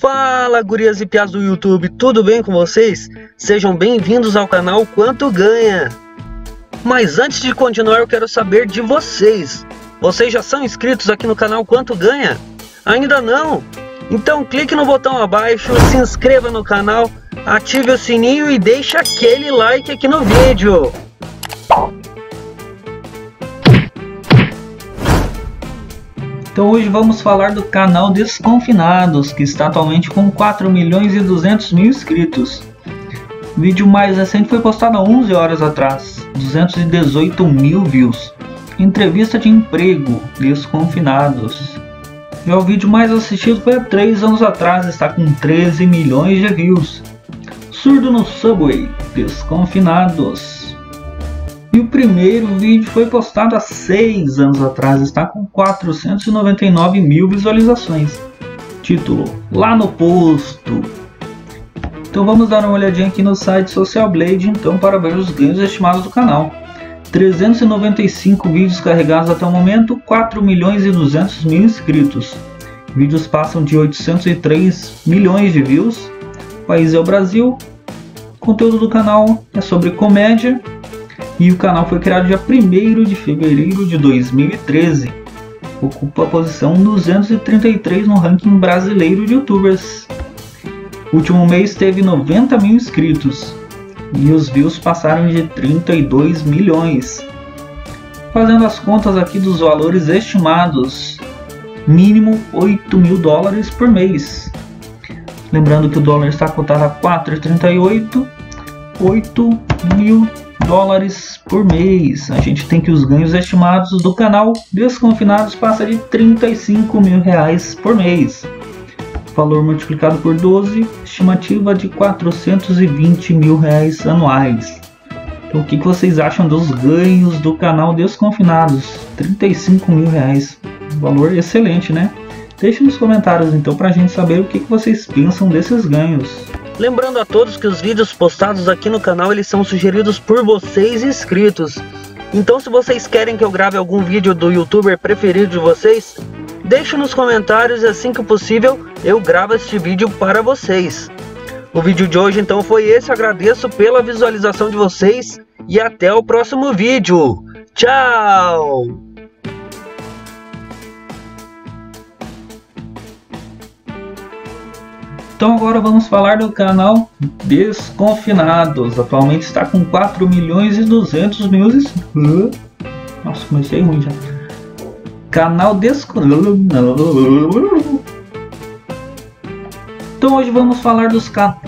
Fala gurias e piás do YouTube, tudo bem com vocês? Sejam bem-vindos ao canal Quanto Ganha. Mas antes de continuar eu quero saber de vocês. Vocês já são inscritos aqui no canal Quanto Ganha? Ainda não? Então clique no botão abaixo, se inscreva no canal, ative o sininho e deixe aquele like aqui no vídeo. Então hoje vamos falar do canal Desconfinados, que está atualmente com 4.200.000 inscritos. O vídeo mais recente foi postado há 11 horas atrás, 218.000 views. Entrevista de emprego, Desconfinados. Já o vídeo mais assistido foi há 3 anos atrás, está com 13 milhões de views. Surdo no Subway, Desconfinados. E o primeiro vídeo foi postado há 6 anos atrás, está com 499.000 visualizações. Título: Lá no posto. Então vamos dar uma olhadinha aqui no site Social Blade então, para ver os ganhos estimados do canal. 395 vídeos carregados até o momento, 4.200.000 inscritos. Vídeos passam de 803 milhões de views. O país é o Brasil. O conteúdo do canal é sobre comédia. E o canal foi criado dia 1º de fevereiro de 2013. Ocupa a posição 233 no ranking brasileiro de youtubers. O último mês teve 90.000 inscritos. E os views passaram de 32 milhões. Fazendo as contas aqui dos valores estimados. Mínimo $8.000 por mês. Lembrando que o dólar está cotado a 4,38. $8.000 por mês. A gente tem que os ganhos estimados do canal Desconfinados passa de R$35.000 por mês. Valor multiplicado por 12, estimativa de R$420.000 anuais. Então, o que vocês acham dos ganhos do canal Desconfinados? R$35.000, valor excelente, né? Deixe nos comentários então para a gente saber o que vocês pensam desses ganhos. Lembrando a todos que os vídeos postados aqui no canal eles são sugeridos por vocês inscritos. Então se vocês querem que eu grave algum vídeo do youtuber preferido de vocês, deixe nos comentários e assim que possível eu gravo este vídeo para vocês. O vídeo de hoje então foi esse, agradeço pela visualização de vocês e até o próximo vídeo. Tchau! Então agora vamos falar do canal Desconfinados. Atualmente está com 4.200.000 inscritos. Nossa, comecei ruim já. Canal Desconfinados. Então hoje vamos falar dos canais.